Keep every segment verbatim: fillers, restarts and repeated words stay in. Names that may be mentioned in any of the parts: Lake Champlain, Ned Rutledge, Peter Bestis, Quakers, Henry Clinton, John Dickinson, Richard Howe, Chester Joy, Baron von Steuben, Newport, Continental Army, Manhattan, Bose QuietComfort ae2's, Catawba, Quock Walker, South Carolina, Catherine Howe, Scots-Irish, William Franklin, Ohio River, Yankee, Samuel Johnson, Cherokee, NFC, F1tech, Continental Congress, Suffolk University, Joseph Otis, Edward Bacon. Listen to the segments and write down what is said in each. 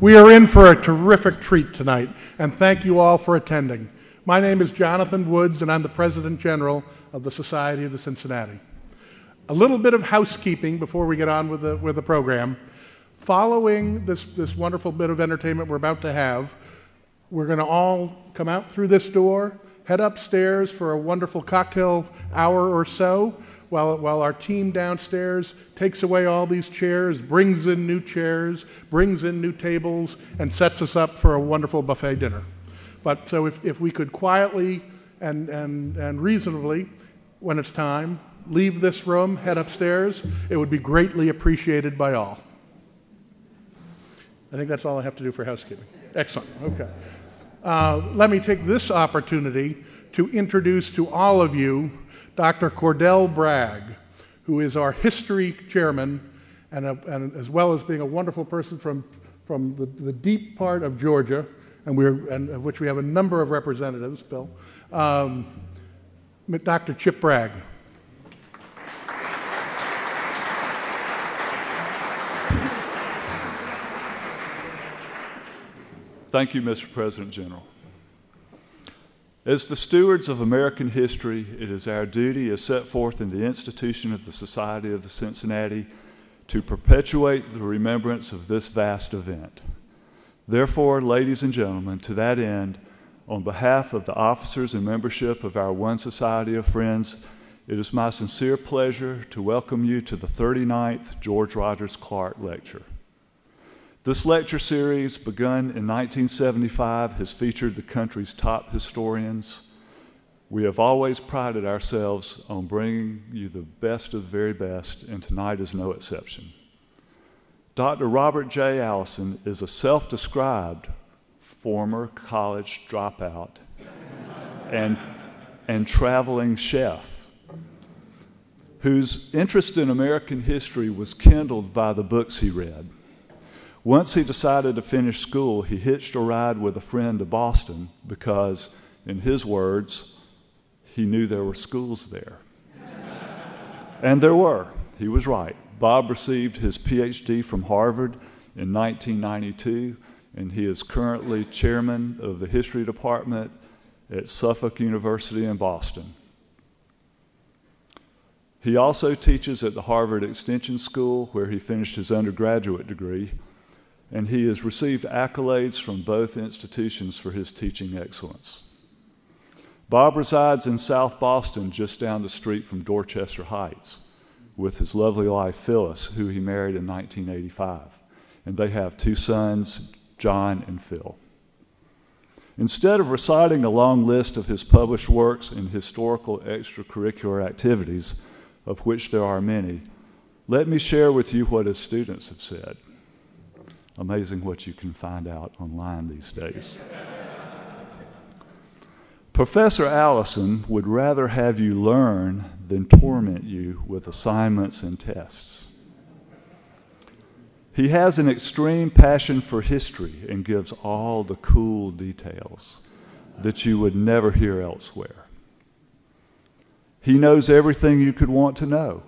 We are in for a terrific treat tonight, and thank you all for attending. My name is Jonathan Woods, and I'm the President General of the Society of the Cincinnati. A little bit of housekeeping before we get on with the, with the program. Following this, this wonderful bit of entertainment we're about to have, we're going to all come out through this door, head upstairs for a wonderful cocktail hour or so, while, while our team downstairs takes away all these chairs, brings in new chairs, brings in new tables, and sets us up for a wonderful buffet dinner. But so if, if we could quietly and, and, and reasonably, when it's time, leave this room, head upstairs, it would be greatly appreciated by all. I think that's all I have to do for housekeeping. Excellent. Okay. Uh, let me take this opportunity to introduce to all of you Doctor Cordell Bragg, who is our history chairman, and, a, and as well as being a wonderful person from, from the, the deep part of Georgia, and we're, and of which we have a number of representatives, Bill, um, Doctor Chip Bragg. Thank you, Mister President General. As the stewards of American history, it is our duty, as set forth in the institution of the Society of the Cincinnati, to perpetuate the remembrance of this vast event. Therefore, ladies and gentlemen, to that end, on behalf of the officers and membership of our One Society of Friends, it is my sincere pleasure to welcome you to the thirty-ninth George Rogers Clark Lecture. This lecture series, begun in nineteen seventy-five, has featured the country's top historians. We have always prided ourselves on bringing you the best of the very best, and tonight is no exception. Doctor Robert J. Allison is a self-described former college dropout and, and traveling chef whose interest in American history was kindled by the books he read. Once he decided to finish school, he hitched a ride with a friend to Boston because, in his words, he knew there were schools there. And there were. He was right. Bob received his P H D from Harvard in nineteen ninety-two, and he is currently chairman of the history department at Suffolk University in Boston. He also teaches at the Harvard Extension School, where he finished his undergraduate degree, and he has received accolades from both institutions for his teaching excellence. Bob resides in South Boston, just down the street from Dorchester Heights, with his lovely wife, Phyllis, who he married in nineteen eighty-five. And they have two sons, John and Phil. Instead of reciting a long list of his published works and historical extracurricular activities, of which there are many, let me share with you what his students have said. Amazing what you can find out online these days. Professor Allison would rather have you learn than torment you with assignments and tests. He has an extreme passion for history and gives all the cool details that you would never hear elsewhere. He knows everything you could want to know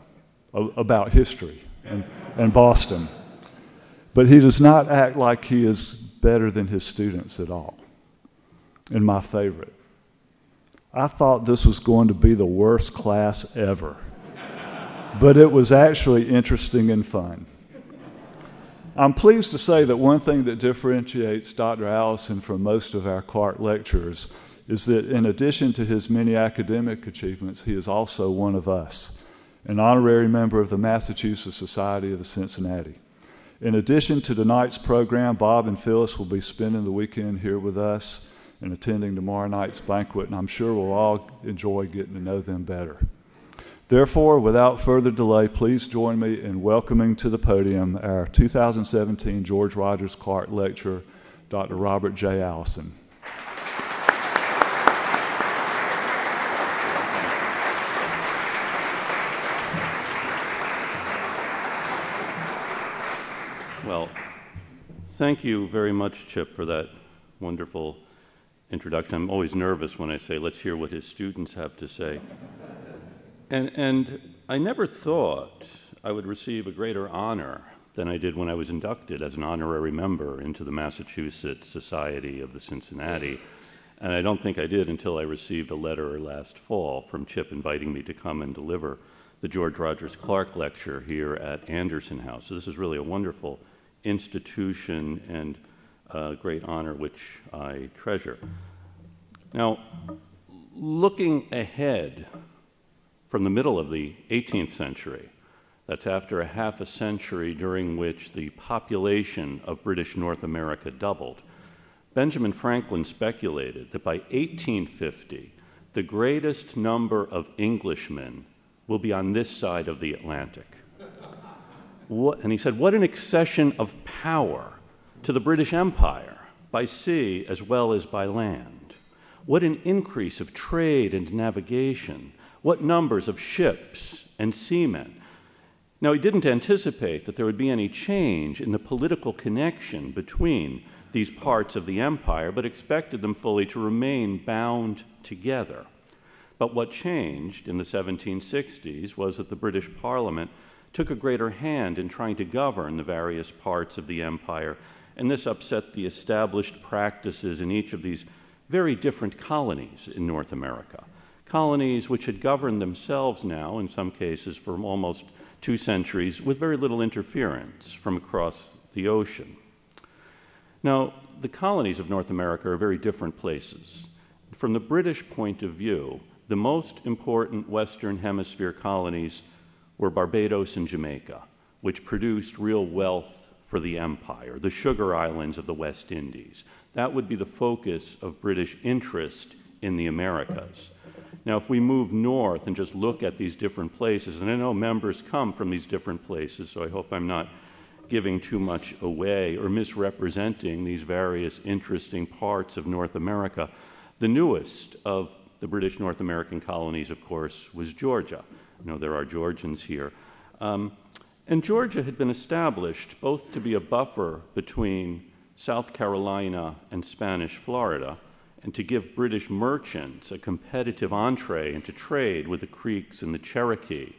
about history and, and Boston. But he does not act like he is better than his students at all. And my favorite, I thought this was going to be the worst class ever, but it was actually interesting and fun. I'm pleased to say that one thing that differentiates Doctor Allison from most of our Clark lecturers is that in addition to his many academic achievements, he is also one of us, an honorary member of the Massachusetts Society of the Cincinnati. In addition to tonight's program, Bob and Phyllis will be spending the weekend here with us and attending tomorrow night's banquet, and I'm sure we'll all enjoy getting to know them better. Therefore, without further delay, please join me in welcoming to the podium our two thousand seventeen George Rogers Clark Lecturer, Doctor Robert J. Allison. Well, thank you very much, Chip, for that wonderful introduction. I'm always nervous when I say, let's hear what his students have to say. And, and I never thought I would receive a greater honor than I did when I was inducted as an honorary member into the Massachusetts Society of the Cincinnati. And I don't think I did until I received a letter last fall from Chip inviting me to come and deliver the George Rogers Clark lecture here at Anderson House. So this is really a wonderful institution and a great honor which I treasure. Now, looking ahead from the middle of the eighteenth century, that's after a half a century during which the population of British North America doubled, Benjamin Franklin speculated that by eighteen fifty, the greatest number of Englishmen will be on this side of the Atlantic. What, and he said, what an accession of power to the British Empire by sea as well as by land. What an increase of trade and navigation. What numbers of ships and seamen. Now, he didn't anticipate that there would be any change in the political connection between these parts of the empire, but expected them fully to remain bound together. But what changed in the seventeen sixties was that the British Parliament took a greater hand in trying to govern the various parts of the empire, and this upset the established practices in each of these very different colonies in North America. Colonies which had governed themselves now, in some cases, for almost two centuries with very little interference from across the ocean. Now, the colonies of North America are very different places. From the British point of view, the most important Western Hemisphere colonies were Barbados and Jamaica, which produced real wealth for the empire, the sugar islands of the West Indies. That would be the focus of British interest in the Americas. Now, if we move north and just look at these different places, and I know members come from these different places, so I hope I'm not giving too much away or misrepresenting these various interesting parts of North America. The newest of the British North American colonies, of course, was Georgia. I know there are Georgians here. Um, and Georgia had been established both to be a buffer between South Carolina and Spanish Florida, and to give British merchants a competitive entree into trade with the Creeks and the Cherokee,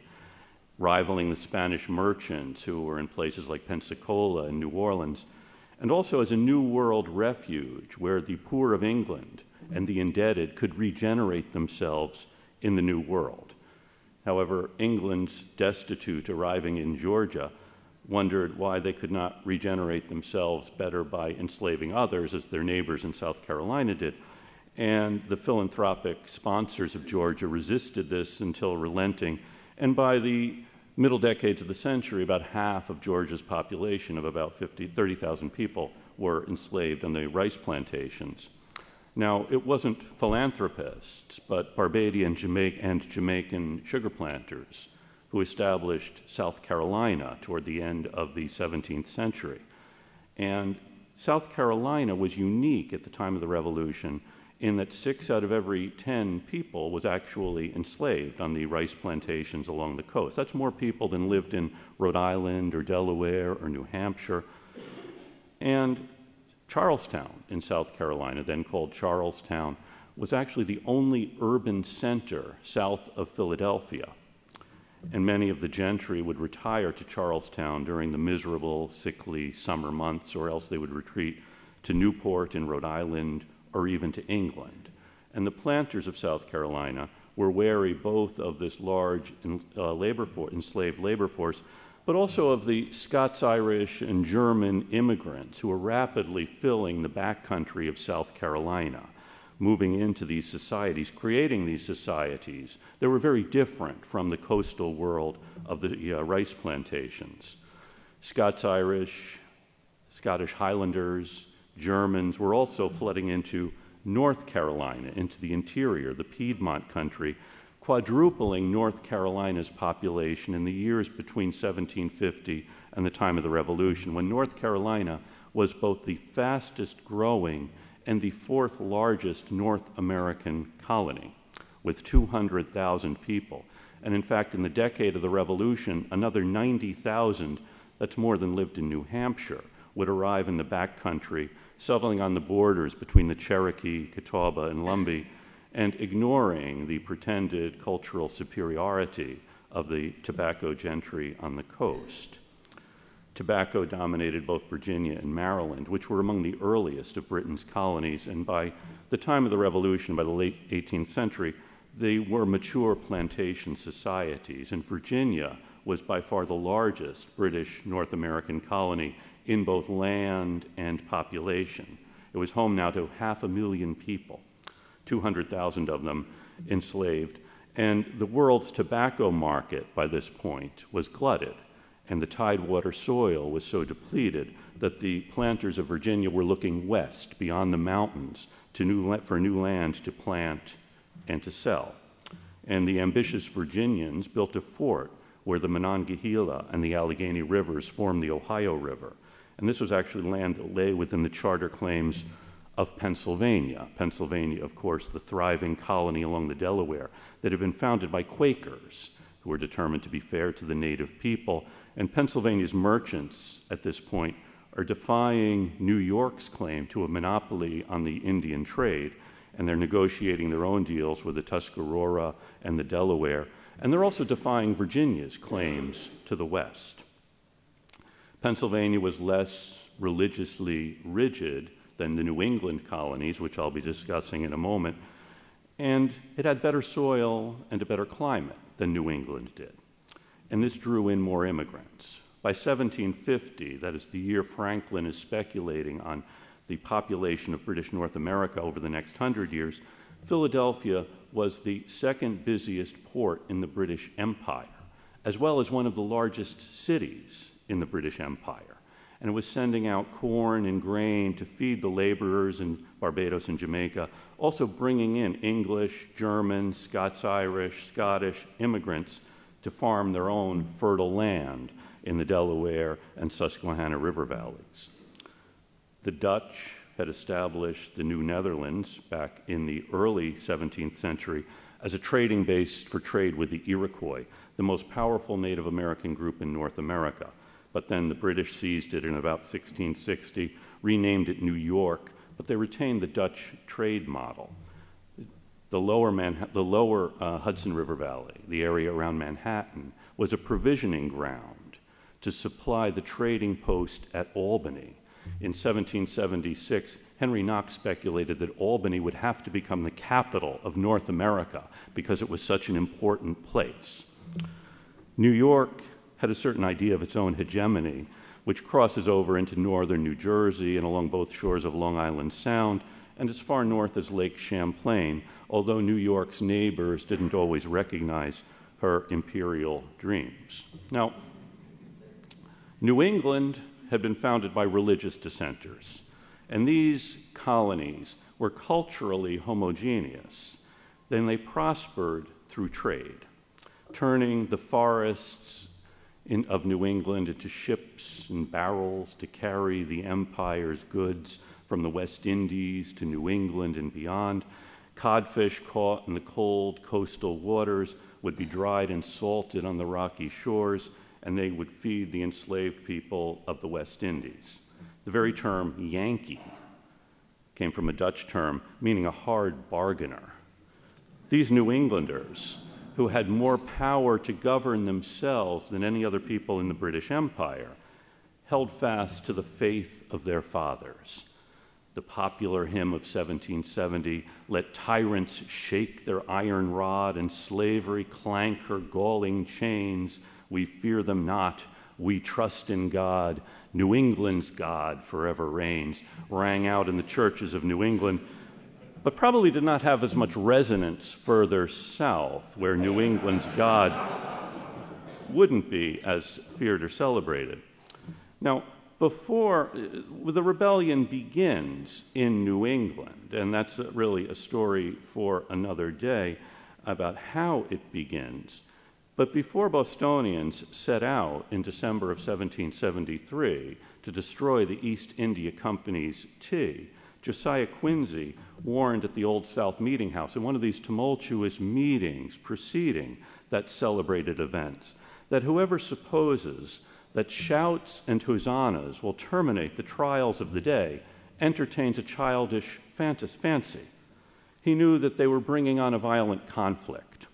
rivaling the Spanish merchants who were in places like Pensacola and New Orleans, and also as a New World refuge where the poor of England and the indebted could regenerate themselves in the New World. However, England's destitute arriving in Georgia wondered why they could not regenerate themselves better by enslaving others, as their neighbors in South Carolina did. And the philanthropic sponsors of Georgia resisted this until relenting. And by the middle decades of the century, about half of Georgia's population of about thirty thousand people were enslaved on the rice plantations. Now, it wasn't philanthropists, but Barbadian Jamaic- and Jamaican sugar planters who established South Carolina toward the end of the seventeenth century. And South Carolina was unique at the time of the Revolution in that six out of every ten people was actually enslaved on the rice plantations along the coast. That's more people than lived in Rhode Island or Delaware or New Hampshire. And Charlestown in South Carolina, then called Charlestown, was actually the only urban center south of Philadelphia. And many of the gentry would retire to Charlestown during the miserable, sickly summer months, or else they would retreat to Newport in Rhode Island or even to England. And the planters of South Carolina were wary both of this large uh, labor for- enslaved labor force, but also of the Scots-Irish and German immigrants who were rapidly filling the backcountry of South Carolina, moving into these societies, creating these societies that were very different from the coastal world of the uh, rice plantations. Scots-Irish, Scottish Highlanders, Germans were also flooding into North Carolina, into the interior, the Piedmont country, quadrupling North Carolina's population in the years between seventeen fifty and the time of the Revolution, when North Carolina was both the fastest growing and the fourth largest North American colony, with two hundred thousand people. And in fact, in the decade of the Revolution, another ninety thousand, that's more than lived in New Hampshire, would arrive in the backcountry, settling on the borders between the Cherokee, Catawba, and Lumbee, and ignoring the pretended cultural superiority of the tobacco gentry on the coast. tobacco dominated both Virginia and Maryland, which were among the earliest of Britain's colonies, and by the time of the Revolution, by the late eighteenth century, they were mature plantation societies, and Virginia was by far the largest British North American colony in both land and population. It was home now to half a million people, two hundred thousand of them enslaved, and the world's tobacco market by this point was glutted, and the tidewater soil was so depleted that the planters of Virginia were looking west beyond the mountains to new, for new land to plant and to sell. And the ambitious Virginians built a fort where the Monongahela and the Allegheny rivers formed the Ohio River. And this was actually land that lay within the charter claims of Pennsylvania. Pennsylvania, of course, the thriving colony along the Delaware that had been founded by Quakers who were determined to be fair to the native people. And Pennsylvania's merchants at this point are defying New York's claim to a monopoly on the Indian trade, and they're negotiating their own deals with the Tuscarora and the Delaware, and they're also defying Virginia's claims to the West. Pennsylvania was less religiously rigid than the New England colonies, which I'll be discussing in a moment, and it had better soil and a better climate than New England did. And this drew in more immigrants. By seventeen fifty, that is the year Franklin is speculating on the population of British North America over the next hundred years, Philadelphia was the second busiest port in the British Empire, as well as one of the largest cities in the British Empire. And it was sending out corn and grain to feed the laborers in Barbados and Jamaica, also bringing in English, German, Scots-Irish, Scottish immigrants to farm their own fertile land in the Delaware and Susquehanna River valleys. The Dutch had established the New Netherlands back in the early seventeenth century as a trading base for trade with the Iroquois, the most powerful Native American group in North America. But then the British seized it in about sixteen sixty, renamed it New York, but they retained the Dutch trade model. The lower, Manha- the lower uh, Hudson River Valley, the area around Manhattan, was a provisioning ground to supply the trading post at Albany. In seventeen seventy-six, Henry Knox speculated that Albany would have to become the capital of North America because it was such an important place. New York had a certain idea of its own hegemony, which crosses over into northern New Jersey and along both shores of Long Island Sound and as far north as Lake Champlain, although New York's neighbors didn't always recognize her imperial dreams. Now, New England had been founded by religious dissenters, and these colonies were culturally homogeneous. Then they prospered through trade, turning the forests In, of New England into ships and barrels to carry the empire's goods from the West Indies to New England and beyond. Codfish caught in the cold coastal waters would be dried and salted on the rocky shores, and they would feed the enslaved people of the West Indies. The very term Yankee came from a Dutch term meaning a hard bargainer. These New Englanders, who had more power to govern themselves than any other people in the British Empire, held fast to the faith of their fathers. The popular hymn of seventeen seventy, "Let tyrants shake their iron rod and slavery clank her galling chains. We fear them not, we trust in God. New England's God forever reigns," rang out in the churches of New England, but probably did not have as much resonance further south, where New England's God wouldn't be as feared or celebrated. Now, before the rebellion begins in New England, and that's really a story for another day about how it begins, but before Bostonians set out in December of seventeen seventy-three to destroy the East India Company's tea, Josiah Quincy warned at the Old South Meeting House in one of these tumultuous meetings preceding that celebrated event that whoever supposes that shouts and hosannas will terminate the trials of the day entertains a childish fantasy. He knew that they were bringing on a violent conflict,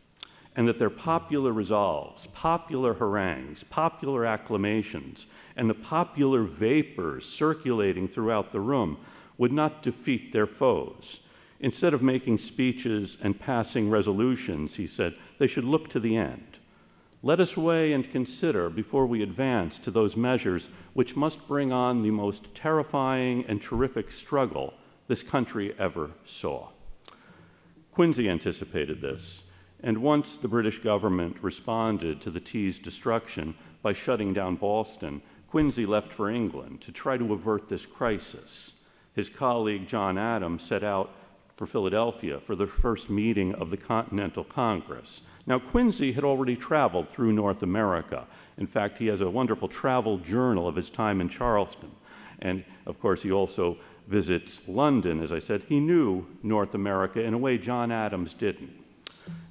and that their popular resolves, popular harangues, popular acclamations, and the popular vapors circulating throughout the room would not defeat their foes. Instead of making speeches and passing resolutions, he said, they should look to the end. Let us weigh and consider before we advance to those measures which must bring on the most terrifying and terrific struggle this country ever saw. Quincy anticipated this, and once the British government responded to the tea's destruction by shutting down Boston, Quincy left for England to try to avert this crisis. His colleague John Adams set out for Philadelphia for the first meeting of the Continental Congress. Now, Quincy had already traveled through North America. In fact, he has a wonderful travel journal of his time in Charleston. And, of course, he also visits London. As I said, he knew North America in a way John Adams didn't.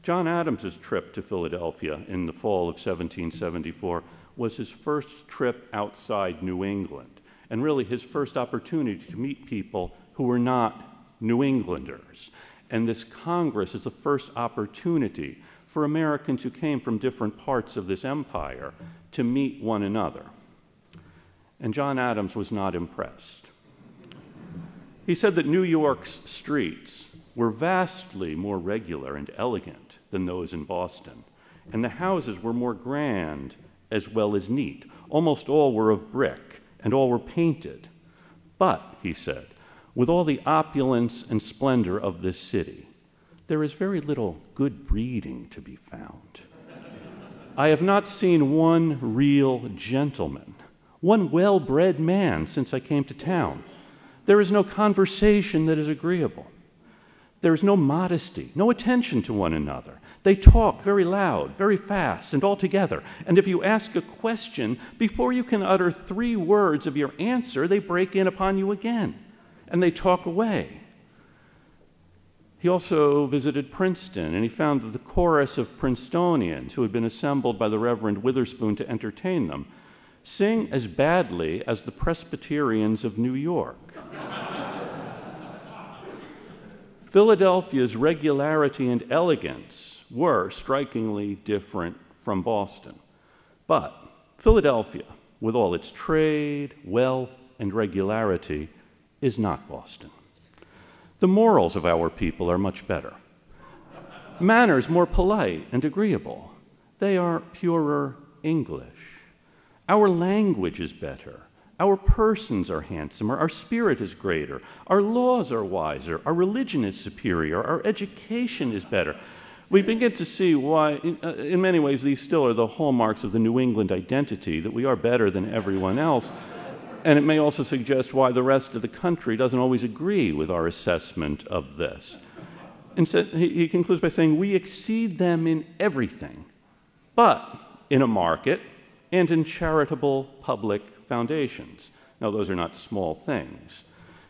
John Adams's trip to Philadelphia in the fall of seventeen seventy-four was his first trip outside New England, and really his first opportunity to meet people who were not New Englanders. And this Congress is the first opportunity for Americans who came from different parts of this empire to meet one another. And John Adams was not impressed. He said that New York's streets were vastly more regular and elegant than those in Boston, and the houses were more grand as well as neat. Almost all were of brick, and all were painted. But, he said, with all the opulence and splendor of this city, there is very little good breeding to be found. I have not seen one real gentleman, one well-bred man since I came to town. There is no conversation that is agreeable. There is no modesty, no attention to one another. They talk very loud, very fast, and all together. And if you ask a question, before you can utter three words of your answer, they break in upon you again, and they talk away. He also visited Princeton, and he found that the chorus of Princetonians, who had been assembled by the Reverend Witherspoon to entertain them, sing as badly as the Presbyterians of New York. Philadelphia's regularity and elegance were strikingly different from Boston. But Philadelphia, with all its trade, wealth, and regularity, is not Boston. The morals of our people are much better. Manners more polite and agreeable. They are purer English. Our language is better. Our persons are handsomer, our spirit is greater, our laws are wiser, our religion is superior, our education is better. We begin to see why, in, uh, in many ways, these still are the hallmarks of the New England identity, that we are better than everyone else. And it may also suggest why the rest of the country doesn't always agree with our assessment of this. Instead, he, he concludes by saying, we exceed them in everything, but in a market and in charitable public foundations. Now, those are not small things.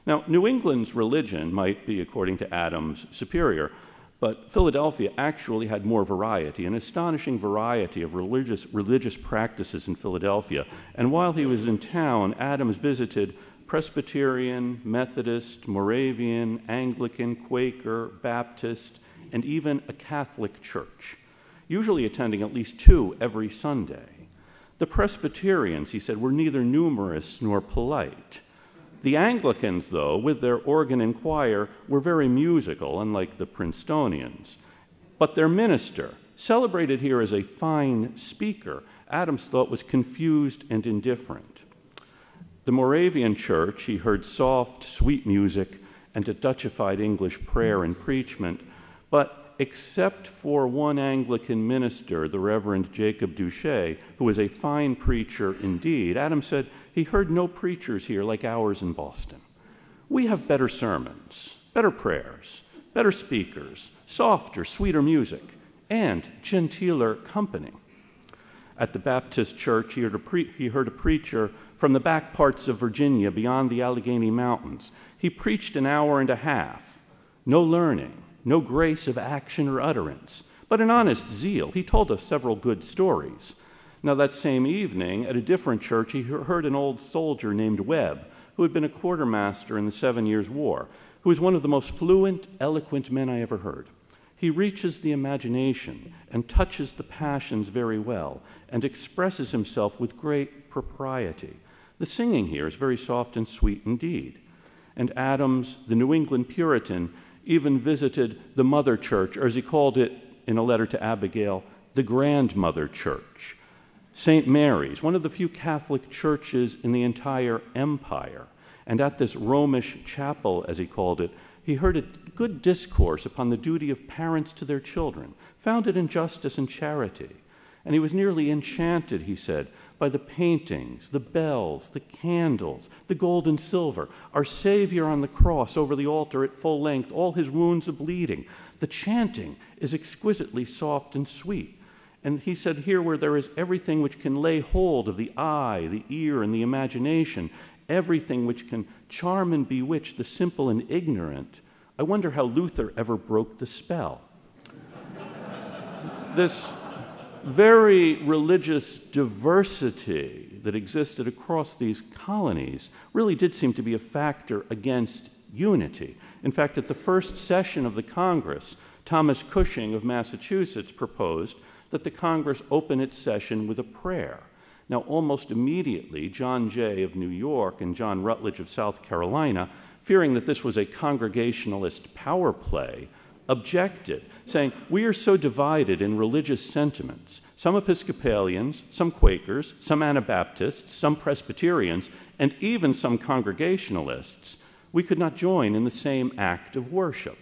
Now, New England's religion might be, according to Adams, superior, but Philadelphia actually had more variety, an astonishing variety of religious, religious practices in Philadelphia. And while he was in town, Adams visited Presbyterian, Methodist, Moravian, Anglican, Quaker, Baptist, and even a Catholic church, usually attending at least two every Sunday. The Presbyterians, he said, were neither numerous nor polite. The Anglicans, though, with their organ and choir, were very musical, unlike the Princetonians. But their minister, celebrated here as a fine speaker, Adams thought was confused and indifferent. The Moravian church, he heard soft, sweet music and a Dutchified English prayer and preachment, but except for one Anglican minister, the Reverend Jacob Duché, who was a fine preacher indeed, Adams said he heard no preachers here like ours in Boston. We have better sermons, better prayers, better speakers, softer, sweeter music, and genteeler company. At the Baptist church, he heard a, pre he heard a preacher from the back parts of Virginia beyond the Allegheny Mountains. He preached an hour and a half, no learning, no grace of action or utterance, but an honest zeal. He told us several good stories. Now, that same evening, at a different church, he heard an old soldier named Webb, who had been a quartermaster in the Seven Years' War, who was one of the most fluent, eloquent men I ever heard. He reaches the imagination and touches the passions very well and expresses himself with great propriety. The singing here is very soft and sweet indeed. And Adams, the New England Puritan, even visited the Mother Church, or as he called it in a letter to Abigail, the Grandmother Church, Saint Mary's, one of the few Catholic churches in the entire empire. And at this Romish chapel, as he called it, he heard a good discourse upon the duty of parents to their children, founded in justice and charity. And he was nearly enchanted, he said, by the paintings, the bells, the candles, the gold and silver, our Savior on the cross over the altar at full length, all his wounds a-bleeding. The chanting is exquisitely soft and sweet. And he said, here where there is everything which can lay hold of the eye, the ear, and the imagination, everything which can charm and bewitch the simple and ignorant, I wonder how Luther ever broke the spell. This very religious diversity that existed across these colonies really did seem to be a factor against unity. In fact, at the first session of the Congress, Thomas Cushing of Massachusetts proposed that the Congress open its session with a prayer. Now, almost immediately, John Jay of New York and John Rutledge of South Carolina, fearing that this was a Congregationalist power play, objected, saying, we are so divided in religious sentiments, some Episcopalians, some Quakers, some Anabaptists, some Presbyterians, and even some Congregationalists, we could not join in the same act of worship.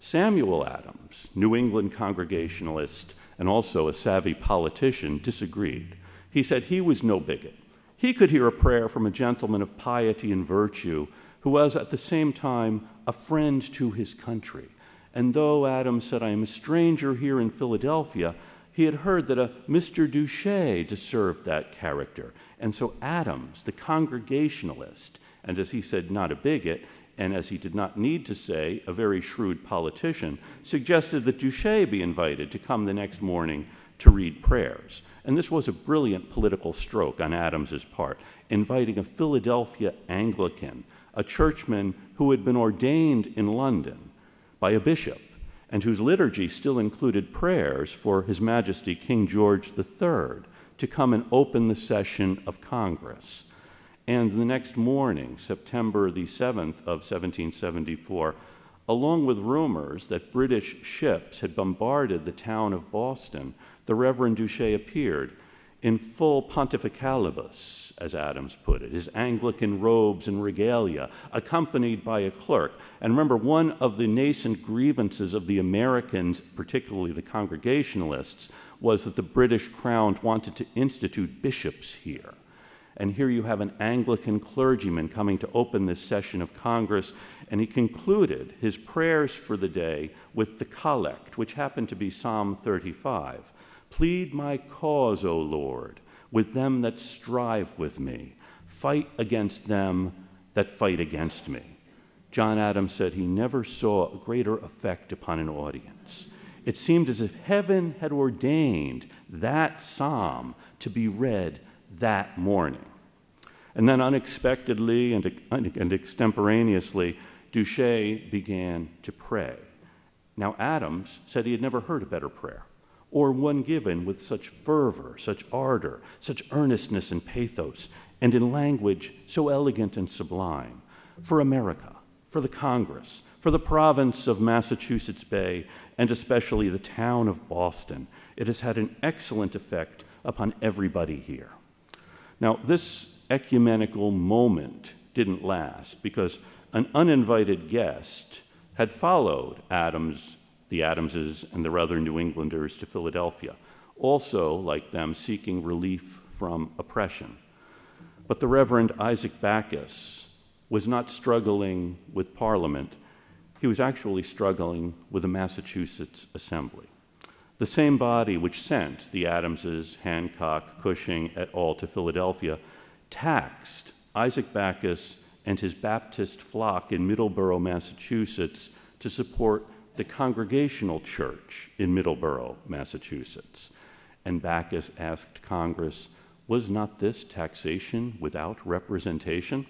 Samuel Adams, New England Congregationalist and also a savvy politician, disagreed. He said he was no bigot. He could hear a prayer from a gentleman of piety and virtue who was at the same time a friend to his country. And though Adams said, I am a stranger here in Philadelphia, he had heard that a Mister Duché deserved that character. And so Adams, the Congregationalist, and as he said, not a bigot, and as he did not need to say, a very shrewd politician, suggested that Duché be invited to come the next morning to read prayers. And this was a brilliant political stroke on Adams's part, inviting a Philadelphia Anglican, a churchman who had been ordained in London by a bishop, and whose liturgy still included prayers for His Majesty King George the Third, to come and open the session of Congress. And the next morning, September the seventh of seventeen seventy-four, along with rumors that British ships had bombarded the town of Boston, the Reverend Duché appeared in full pontificalibus, as Adams put it, his Anglican robes and regalia, accompanied by a clerk. And remember, one of the nascent grievances of the Americans, particularly the Congregationalists, was that the British Crown wanted to institute bishops here. And here you have an Anglican clergyman coming to open this session of Congress, and he concluded his prayers for the day with the collect, which happened to be Psalm thirty-five. Plead my cause, O Lord, with them that strive with me. Fight against them that fight against me. John Adams said he never saw a greater effect upon an audience. It seemed as if heaven had ordained that psalm to be read that morning. And then unexpectedly and, and extemporaneously, Duché began to pray. Now Adams said he had never heard a better prayer, or one given with such fervor, such ardor, such earnestness and pathos, and in language so elegant and sublime, for America, for the Congress, for the province of Massachusetts Bay, and especially the town of Boston. It has had an excellent effect upon everybody here. Now, this ecumenical moment didn't last because an uninvited guest had followed Adams, the Adamses, and their other New Englanders to Philadelphia, also, like them, seeking relief from oppression. But the Reverend Isaac Backus was not struggling with Parliament. He was actually struggling with the Massachusetts Assembly, the same body which sent the Adamses, Hancock, Cushing, et al. To Philadelphia, taxed Isaac Backus and his Baptist flock in Middleborough, Massachusetts, to support the Congregational Church in Middleborough, Massachusetts. And Backus asked Congress, was not this taxation without representation?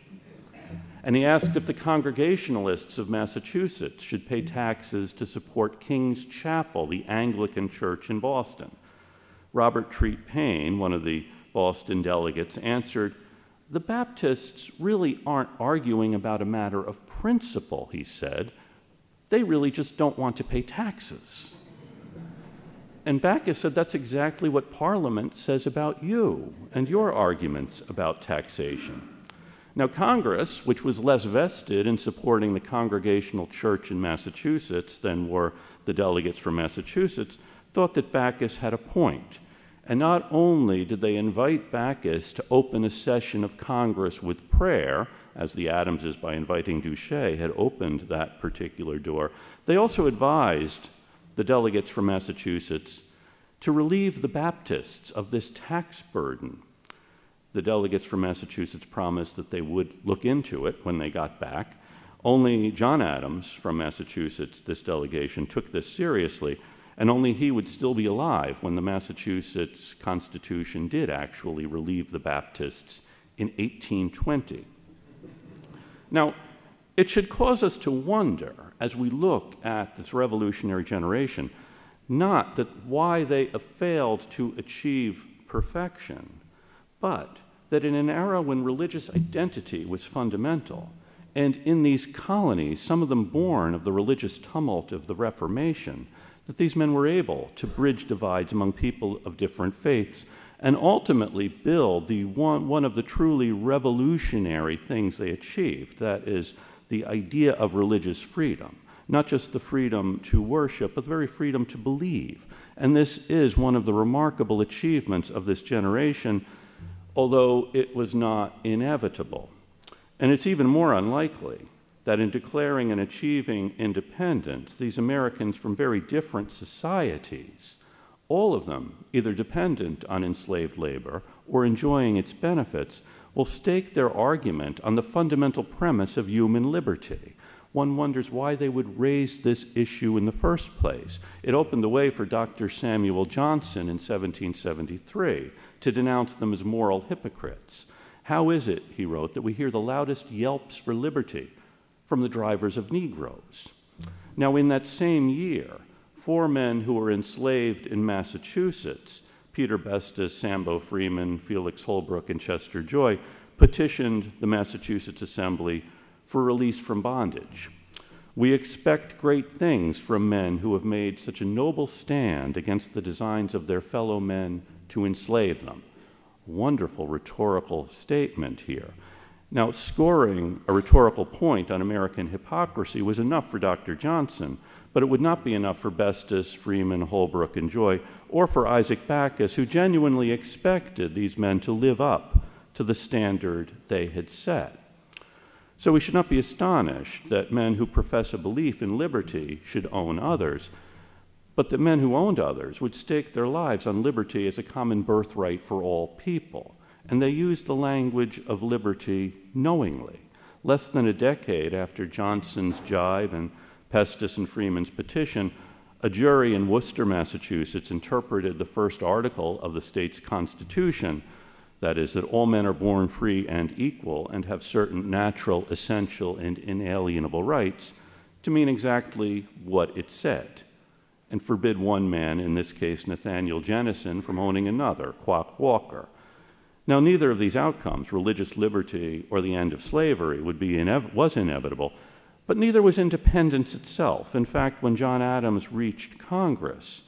and he asked if the Congregationalists of Massachusetts should pay taxes to support King's Chapel, the Anglican church in Boston. Robert Treat Paine, one of the Boston delegates, answered, "The Baptists really aren't arguing about a matter of principle," he said. "They really just don't want to pay taxes." And Backus said, "That's exactly what Parliament says about you and your arguments about taxation." Now, Congress, which was less vested in supporting the Congregational Church in Massachusetts than were the delegates from Massachusetts, thought that Backus had a point. And not only did they invite Backus to open a session of Congress with prayer, as the Adamses, by inviting Duché, had opened that particular door, they also advised the delegates from Massachusetts to relieve the Baptists of this tax burden. The delegates from Massachusetts promised that they would look into it when they got back. Only John Adams from Massachusetts, this delegation, took this seriously, and only he would still be alive when the Massachusetts Constitution did actually relieve the Baptists in eighteen twenty. Now, it should cause us to wonder, as we look at this revolutionary generation, not that why they failed to achieve perfection, but that in an era when religious identity was fundamental, and in these colonies, some of them born of the religious tumult of the Reformation, that these men were able to bridge divides among people of different faiths and ultimately build the one, one of the truly revolutionary things they achieved, that is, the idea of religious freedom, not just the freedom to worship, but the very freedom to believe. And this is one of the remarkable achievements of this generation, although it was not inevitable. And it's even more unlikely that in declaring and achieving independence, these Americans from very different societies, all of them either dependent on enslaved labor or enjoying its benefits, will stake their argument on the fundamental premise of human liberty. One wonders why they would raise this issue in the first place. It opened the way for Doctor Samuel Johnson in seventeen seventy-three to denounce them as moral hypocrites. "How is it," he wrote, "that we hear the loudest yelps for liberty from the drivers of Negroes?" Now, in that same year, four men who were enslaved in Massachusetts, Peter Bestis, Sambo Freeman, Felix Holbrook, and Chester Joy, petitioned the Massachusetts Assembly for release from bondage. "We expect great things from men who have made such a noble stand against the designs of their fellow men to enslave them." Wonderful rhetorical statement here. Now, scoring a rhetorical point on American hypocrisy was enough for Doctor Johnson, but it would not be enough for Bestis, Freeman, Holbrook, and Joy, or for Isaac Backus, who genuinely expected these men to live up to the standard they had set. So we should not be astonished that men who profess a belief in liberty should own others, but that men who owned others would stake their lives on liberty as a common birthright for all people. And they used the language of liberty knowingly. Less than a decade after Johnson's jibe and Pestis and Freeman's petition, a jury in Worcester, Massachusetts, interpreted the first article of the state's constitution, that is, that all men are born free and equal and have certain natural, essential, and inalienable rights, to mean exactly what it said, and forbid one man, in this case Nathaniel Jennison, from owning another, Quock Walker. Now, neither of these outcomes, religious liberty or the end of slavery, would be inev- was inevitable, but neither was independence itself. In fact, when John Adams reached Congress,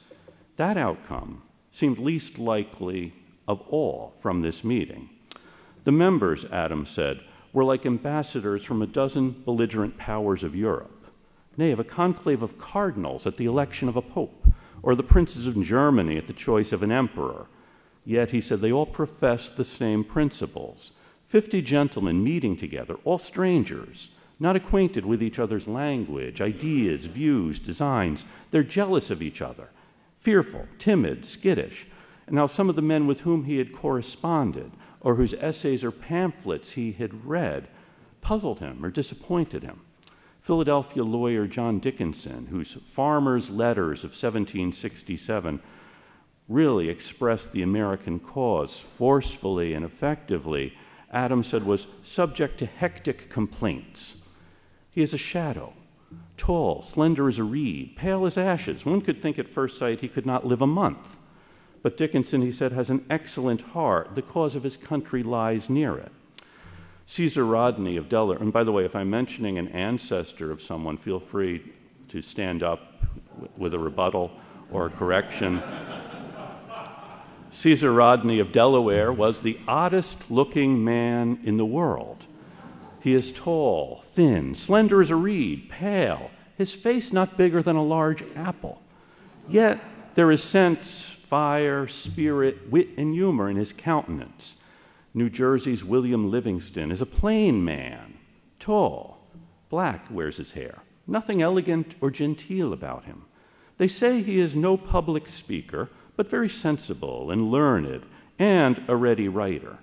that outcome seemed least likely of all from this meeting. The members, Adams said, were like ambassadors from a dozen belligerent powers of Europe, nay, of a conclave of cardinals at the election of a pope, or the princes of Germany at the choice of an emperor. Yet, he said, they all profess the same principles. Fifty gentlemen meeting together, all strangers, not acquainted with each other's language, ideas, views, designs. They're jealous of each other, fearful, timid, skittish. And now some of the men with whom he had corresponded, or whose essays or pamphlets he had read, puzzled him or disappointed him. Philadelphia lawyer John Dickinson, whose Farmer's Letters of seventeen sixty-seven really expressed the American cause forcefully and effectively, Adams said was subject to hectic complaints. He is a shadow, tall, slender as a reed, pale as ashes. One could think at first sight he could not live a month. But Dickinson, he said, has an excellent heart. The cause of his country lies near it. Caesar Rodney of Delaware, and by the way, if I'm mentioning an ancestor of someone, feel free to stand up with a rebuttal or a correction. Caesar Rodney of Delaware was the oddest-looking man in the world. He is tall, thin, slender as a reed, pale, his face not bigger than a large apple. Yet there is sense, fire, spirit, wit, and humor in his countenance. New Jersey's William Livingston is a plain man, tall, black, wears his hair, nothing elegant or genteel about him. They say he is no public speaker, but very sensible and learned, and a ready writer.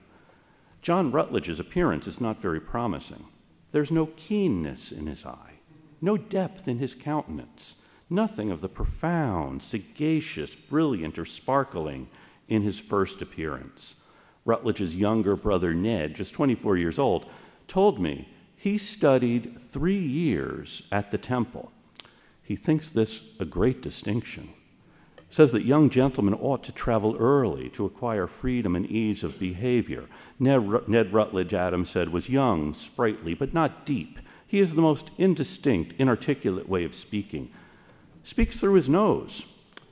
John Rutledge's appearance is not very promising. There's no keenness in his eye, no depth in his countenance, nothing of the profound, sagacious, brilliant, or sparkling in his first appearance. Rutledge's younger brother, Ned, just twenty-four years old, told me he studied three years at the Temple. He thinks this a great distinction. Says that young gentlemen ought to travel early to acquire freedom and ease of behavior. Ned, Ned Rutledge, Adams said, was young, sprightly, but not deep. He is the most indistinct, inarticulate way of speaking. Speaks through his nose.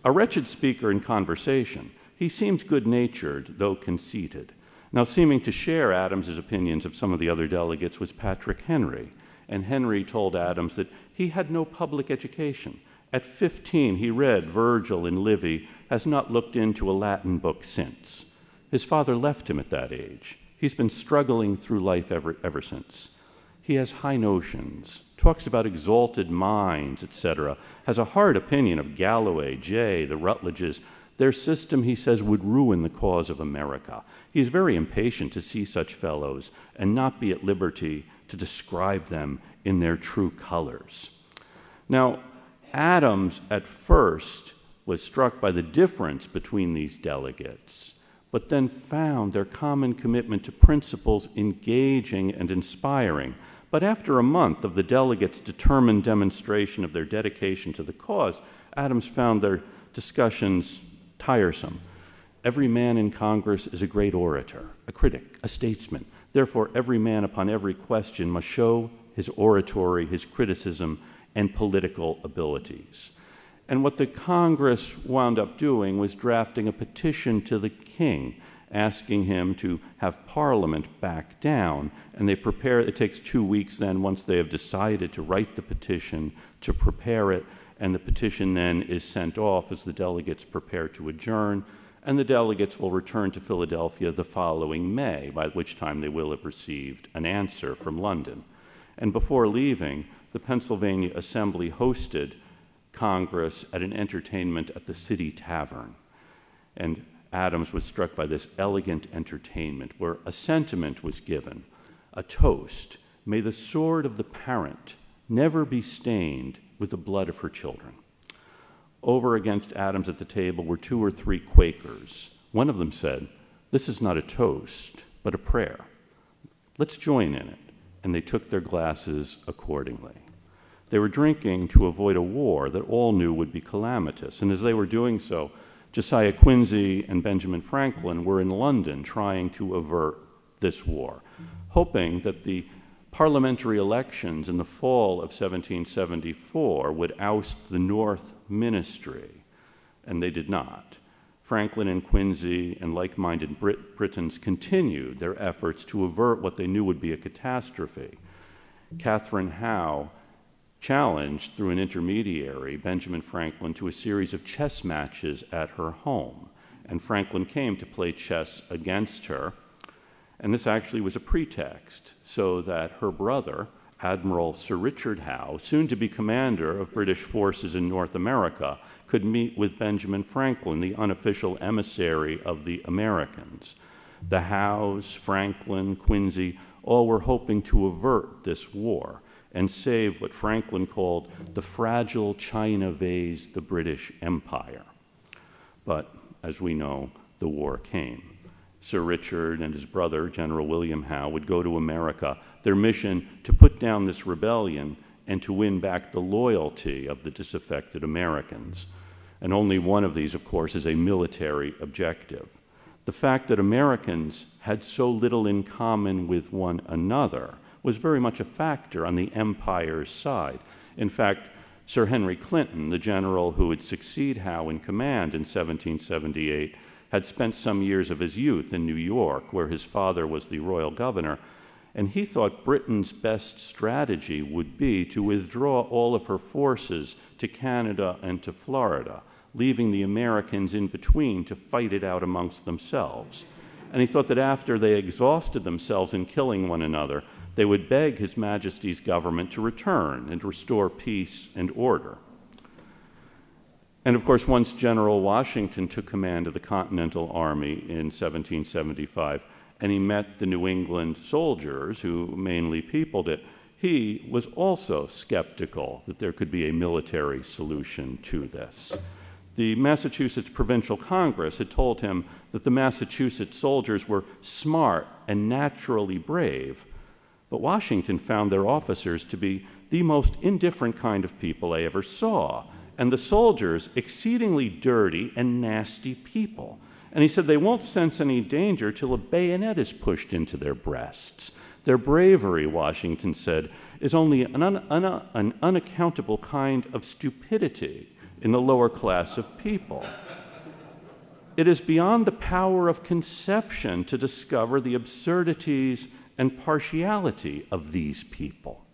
A wretched speaker in conversation. He seems good-natured, though conceited. Now, seeming to share Adams's opinions of some of the other delegates was Patrick Henry, and Henry told Adams that he had no public education. At fifteen, he read Virgil and Livy, has not looked into a Latin book since. His father left him at that age. He's been struggling through life ever, ever since. He has high notions, talks about exalted minds, et cetera, has a hard opinion of Galloway, Jay, the Rutledges. Their system, he says, would ruin the cause of America. He is very impatient to see such fellows and not be at liberty to describe them in their true colors. Now, Adams, at first, was struck by the difference between these delegates, but then found their common commitment to principles engaging and inspiring. But after a month of the delegates' determined demonstration of their dedication to the cause, Adams found their discussions tiresome. Every man in Congress is a great orator, a critic, a statesman. Therefore, every man upon every question must show his oratory, his criticism, and political abilities. And what the Congress wound up doing was drafting a petition to the king, asking him to have Parliament back down. And they prepare, it takes two weeks then, once they have decided to write the petition, to prepare it, and the petition then is sent off as the delegates prepare to adjourn, and the delegates will return to Philadelphia the following May, by which time they will have received an answer from London. And before leaving, the Pennsylvania Assembly hosted Congress at an entertainment at the City Tavern. And Adams was struck by this elegant entertainment where a sentiment was given, a toast, "May the sword of the parent never be stained with the blood of her children." Over against Adams at the table were two or three Quakers. One of them said, "This is not a toast, but a prayer. Let's join in it." And they took their glasses accordingly. They were drinking to avoid a war that all knew would be calamitous. And as they were doing so, Josiah Quincy and Benjamin Franklin were in London trying to avert this war, hoping that the parliamentary elections in the fall of seventeen seventy-four would oust the North Ministry, and they did not. Franklin and Quincy and like-minded Brit- Britons continued their efforts to avert what they knew would be a catastrophe. Catherine Howe challenged, through an intermediary, Benjamin Franklin to a series of chess matches at her home, and Franklin came to play chess against her, and this actually was a pretext so that her brother, Admiral Sir Richard Howe, soon to be commander of British forces in North America, could meet with Benjamin Franklin, the unofficial emissary of the Americans. The Howes, Franklin, Quincy, all were hoping to avert this war and save what Franklin called the fragile China vase, the British Empire. But as we know, the war came. Sir Richard and his brother, General William Howe, would go to America, their mission to put down this rebellion and to win back the loyalty of the disaffected Americans. And only one of these, of course, is a military objective. The fact that Americans had so little in common with one another was very much a factor on the empire's side. In fact, Sir Henry Clinton, the general who would succeed Howe in command in seventeen seventy-eight, had spent some years of his youth in New York, where his father was the royal governor, and he thought Britain's best strategy would be to withdraw all of her forces to Canada and to Florida, leaving the Americans in between to fight it out amongst themselves. And he thought that after they exhausted themselves in killing one another, they would beg His Majesty's government to return and restore peace and order. And of course, once General Washington took command of the Continental Army in seventeen seventy-five, and he met the New England soldiers who mainly peopled it, he was also skeptical that there could be a military solution to this. The Massachusetts Provincial Congress had told him that the Massachusetts soldiers were smart and naturally brave, but Washington found their officers to be the most indifferent kind of people I ever saw, and the soldiers exceedingly dirty and nasty people. And he said they won't sense any danger till a bayonet is pushed into their breasts. Their bravery, Washington said, is only an, un un an unaccountable kind of stupidity in the lower class of people. It is beyond the power of conception to discover the absurdities and partiality of these people.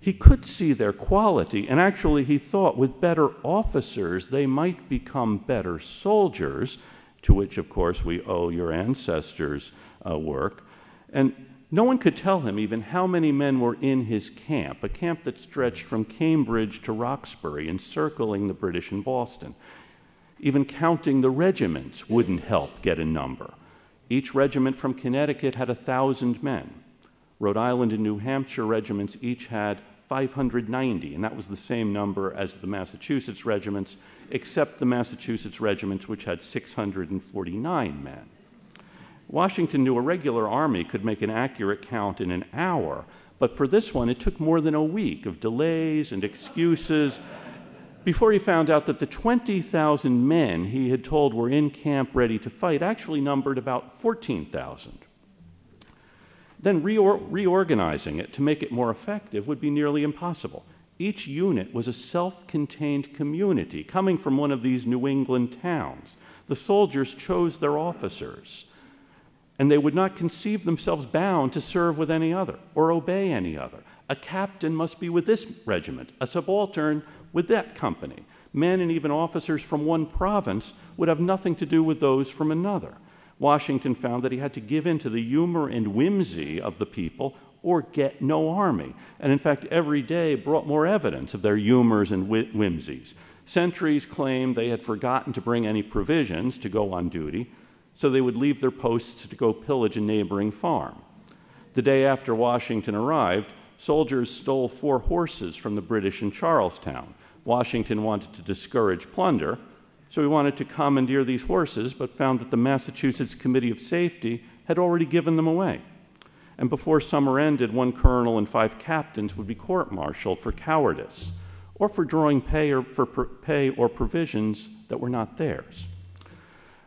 He could see their quality, and actually he thought with better officers they might become better soldiers, to which of course we owe your ancestors' uh, work. And no one could tell him even how many men were in his camp, a camp that stretched from Cambridge to Roxbury, encircling the British in Boston. Even counting the regiments wouldn't help get a number. Each regiment from Connecticut had one thousand men. Rhode Island and New Hampshire regiments each had five hundred ninety, and that was the same number as the Massachusetts regiments, except the Massachusetts regiments, which had six hundred forty-nine men. Washington knew a regular army could make an accurate count in an hour, but for this one it took more than a week of delays and excuses before he found out that the twenty thousand men he had told were in camp ready to fight actually numbered about fourteen thousand. Then reor reorganizing it to make it more effective would be nearly impossible. Each unit was a self-contained community coming from one of these New England towns. The soldiers chose their officers, and they would not conceive themselves bound to serve with any other or obey any other. A captain must be with this regiment, a subaltern with that company. Men and even officers from one province would have nothing to do with those from another. Washington found that he had to give in to the humor and whimsy of the people or get no army. And in fact, every day brought more evidence of their humors and whimsies. Sentries claimed they had forgotten to bring any provisions to go on duty, so they would leave their posts to go pillage a neighboring farm. The day after Washington arrived, soldiers stole four horses from the British in Charlestown. Washington wanted to discourage plunder, so he wanted to commandeer these horses, but found that the Massachusetts Committee of Safety had already given them away. And before summer ended, one colonel and five captains would be court-martialed for cowardice, or for drawing pay or for pay or provisions that were not theirs.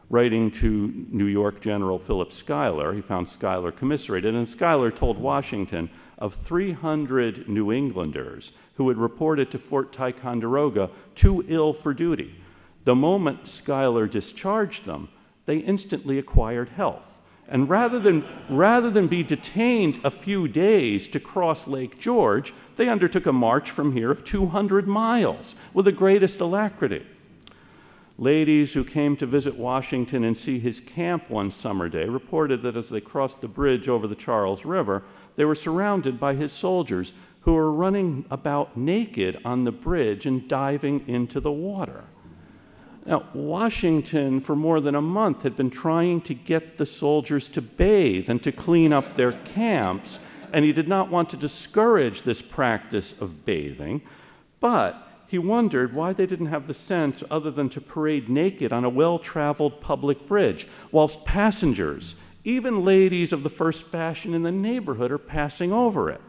Writing to New York General Philip Schuyler, he found Schuyler commiserated, and Schuyler told Washington of three hundred New Englanders who had reported to Fort Ticonderoga too ill for duty. The moment Schuyler discharged them, they instantly acquired health. And rather than, rather than be detained a few days to cross Lake George, they undertook a march from here of two hundred miles with the greatest alacrity. Ladies who came to visit Washington and see his camp one summer day reported that as they crossed the bridge over the Charles River, they were surrounded by his soldiers who were running about naked on the bridge and diving into the water. Now, Washington, for more than a month, had been trying to get the soldiers to bathe and to clean up their camps, and he did not want to discourage this practice of bathing, but he wondered why they didn't have the sense other than to parade naked on a well-traveled public bridge, whilst passengers, even ladies of the first fashion in the neighborhood, are passing over it.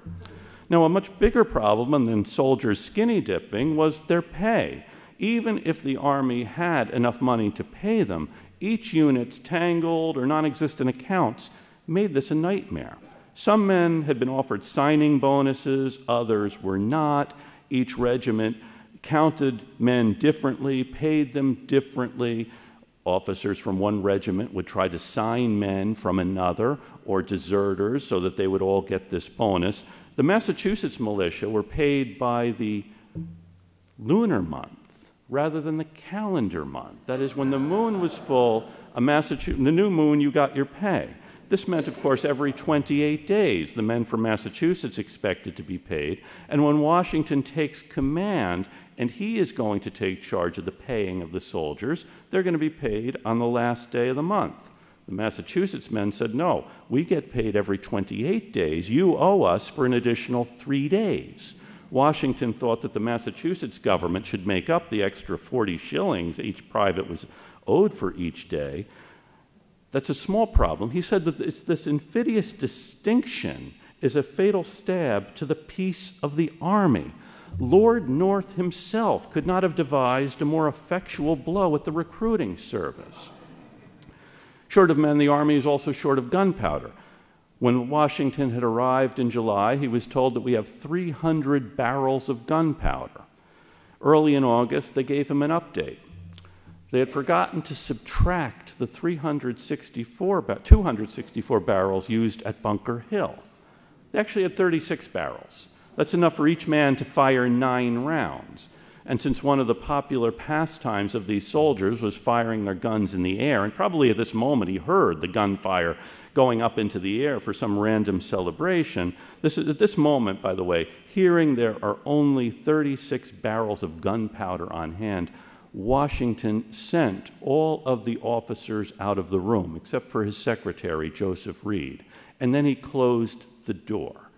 Now, a much bigger problem than soldiers skinny dipping was their pay. Even if the Army had enough money to pay them, each unit's tangled or non-existent accounts made this a nightmare. Some men had been offered signing bonuses, others were not. Each regiment counted men differently, paid them differently. Officers from one regiment would try to sign men from another, or deserters, so that they would all get this bonus. The Massachusetts militia were paid by the lunar month rather than the calendar month. That is, when the moon was full, a Massachusetts, the new moon, you got your pay. This meant, of course, every twenty-eight days, the men from Massachusetts expected to be paid. And when Washington takes command, and he is going to take charge of the paying of the soldiers, they're going to be paid on the last day of the month. The Massachusetts men said, no, we get paid every twenty-eight days. You owe us for an additional three days. Washington thought that the Massachusetts government should make up the extra forty shillings each private was owed for each day. That's a small problem. He said that it's this insidious distinction is a fatal stab to the peace of the Army. Lord North himself could not have devised a more effectual blow at the recruiting service. Short of men, the Army is also short of gunpowder. When Washington had arrived in July, he was told that we have three hundred barrels of gunpowder. Early in August, they gave him an update. They had forgotten to subtract the three hundred sixty-four, two hundred sixty-four barrels used at Bunker Hill. They actually had thirty-six barrels. That's enough for each man to fire nine rounds. And since one of the popular pastimes of these soldiers was firing their guns in the air, and probably at this moment he heard the gunfire going up into the air for some random celebration. This is, at this moment, by the way, hearing there are only thirty-six barrels of gunpowder on hand, Washington sent all of the officers out of the room, except for his secretary, Joseph Reed, and then he closed the door.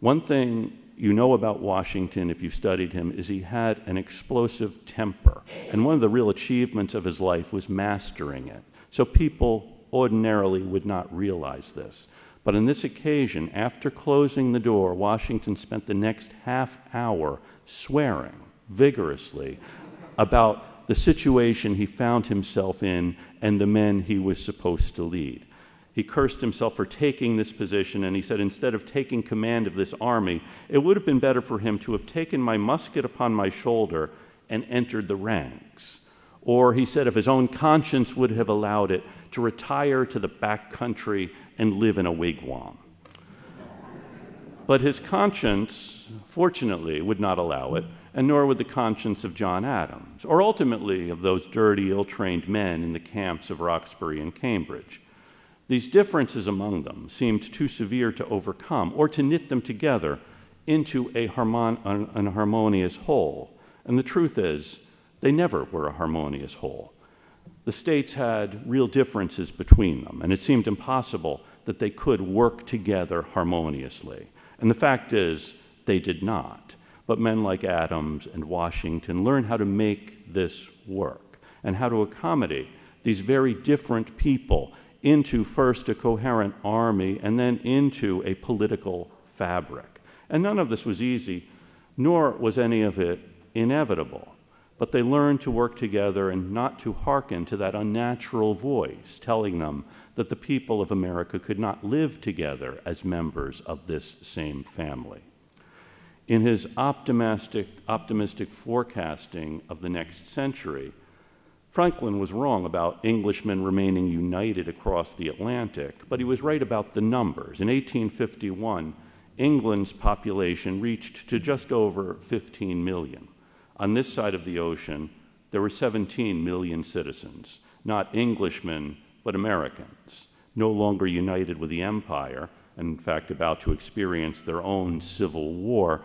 One thing you know about Washington, if you studied him, is he had an explosive temper, and one of the real achievements of his life was mastering it. So people ordinarily would not realize this. But on this occasion, after closing the door, Washington spent the next half hour swearing vigorously about the situation he found himself in and the men he was supposed to lead. He cursed himself for taking this position, and he said, instead of taking command of this army, it would have been better for him to have taken my musket upon my shoulder and entered the ranks. Or, he said, if his own conscience would have allowed it, to retire to the back country and live in a wigwam. But his conscience, fortunately, would not allow it, and nor would the conscience of John Adams, or ultimately of those dirty, ill-trained men in the camps of Roxbury and Cambridge. These differences among them seemed too severe to overcome, or to knit them together into a harmon- an harmonious whole. And the truth is, they never were a harmonious whole. The states had real differences between them, and it seemed impossible that they could work together harmoniously. And the fact is, they did not. But men like Adams and Washington learned how to make this work and how to accommodate these very different people into first a coherent army and then into a political fabric. And none of this was easy, nor was any of it inevitable. But they learned to work together and not to hearken to that unnatural voice telling them that the people of America could not live together as members of this same family. In his optimistic, optimistic forecasting of the next century, Franklin was wrong about Englishmen remaining united across the Atlantic, but he was right about the numbers. In eighteen fifty-one, England's population reached to just over fifteen million. On this side of the ocean, there were seventeen million citizens, not Englishmen, but Americans, no longer united with the empire, and in fact about to experience their own civil war.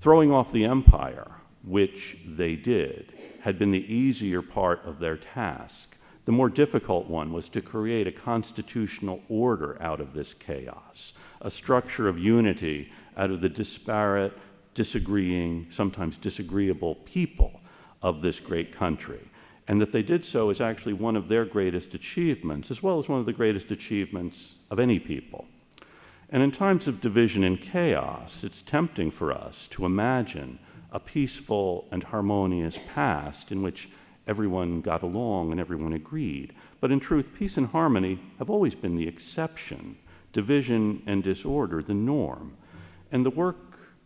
Throwing off the empire, which they did, had been the easier part of their task. The more difficult one was to create a constitutional order out of this chaos, a structure of unity out of the disparate disagreeing, sometimes disagreeable people of this great country. And that they did so is actually one of their greatest achievements, as well as one of the greatest achievements of any people. And in times of division and chaos, it's tempting for us to imagine a peaceful and harmonious past in which everyone got along and everyone agreed. But in truth, peace and harmony have always been the exception, division and disorder the norm. And the work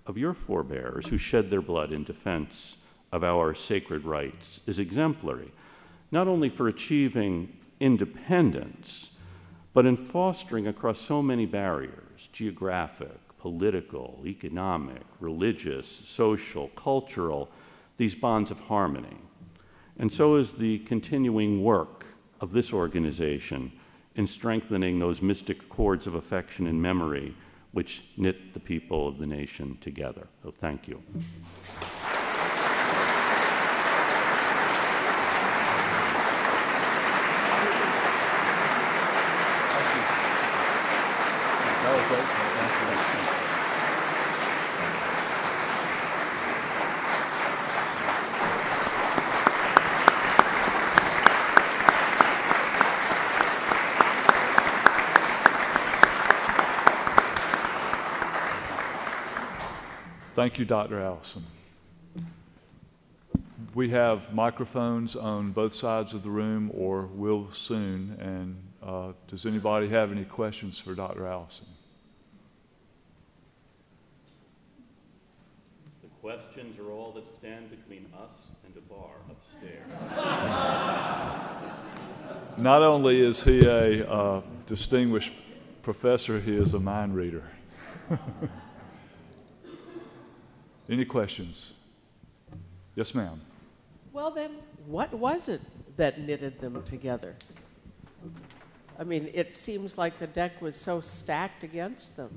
of your forebears who shed their blood in defense of our sacred rights is exemplary, not only for achieving independence, but in fostering across so many barriers, geographic, political, economic, religious, social, cultural, these bonds of harmony. And so is the continuing work of this organization in strengthening those mystic cords of affection and memory which knit the people of the nation together. So thank you. Thank you, Doctor Allison. We have microphones on both sides of the room, or will soon. And uh, does anybody have any questions for Doctor Allison? The questions are all that stand between us and a bar upstairs. Not only is he a uh, distinguished professor, he is a mind reader. Any questions? Yes, ma'am. Well, then, what was it that knitted them together? I mean, it seems like the deck was so stacked against them.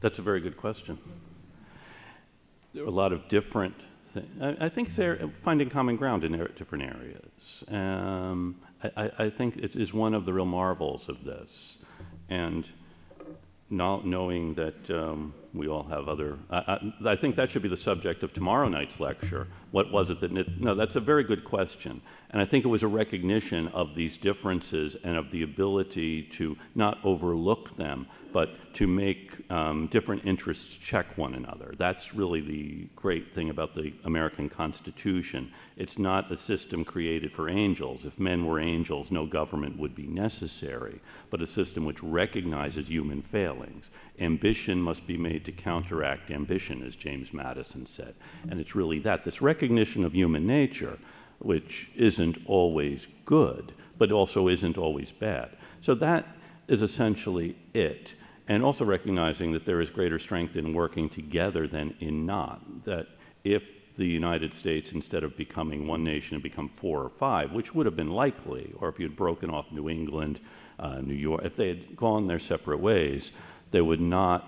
That's a very good question. There were a lot of different things. I, I think they're finding common ground in different areas. Um, I, I think it is one of the real marvels of this. And Not knowing that um, we all have other, I, I, I think that should be the subject of tomorrow night's lecture. What was it that knit? No, that's a very good question. And I think it was a recognition of these differences and of the ability to not overlook them, but to make um, different interests check one another. That's really the great thing about the American Constitution. It's not a system created for angels. If men were angels, no government would be necessary, but a system which recognizes human failings. Ambition must be made to counteract ambition, as James Madison said. And it's really that, this recognition of human nature, which isn't always good, but also isn't always bad. So that is essentially it. And also recognizing that there is greater strength in working together than in not. That if the United States, instead of becoming one nation, had become four or five, which would have been likely, or if you had broken off New England, uh, New York, if they had gone their separate ways, they would not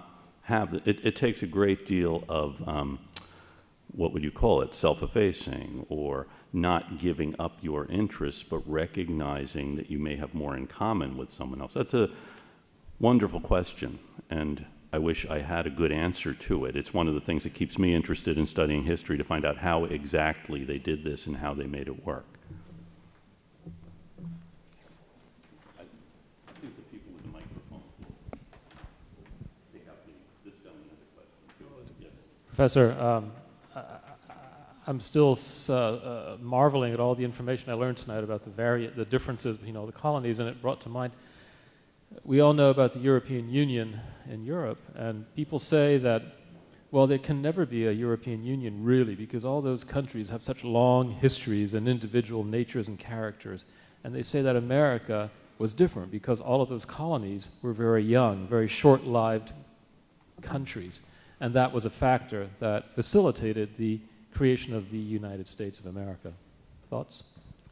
have, it, it takes a great deal of, um, what would you call it, self-effacing, or not giving up your interests, but recognizing that you may have more in common with someone else. That's a wonderful question, and I wish I had a good answer to it. It's one of the things that keeps me interested in studying history, to find out how exactly they did this and how they made it work. Professor, um, I, I'm still uh, uh, marveling at all the information I learned tonight about the, vari the differences between all the colonies, and it brought to mind, we all know about the European Union in Europe, and people say that, well, there can never be a European Union, really, because all those countries have such long histories and individual natures and characters, and they say that America was different because all of those colonies were very young, very short-lived countries. And that was a factor that facilitated the creation of the United States of America. Thoughts?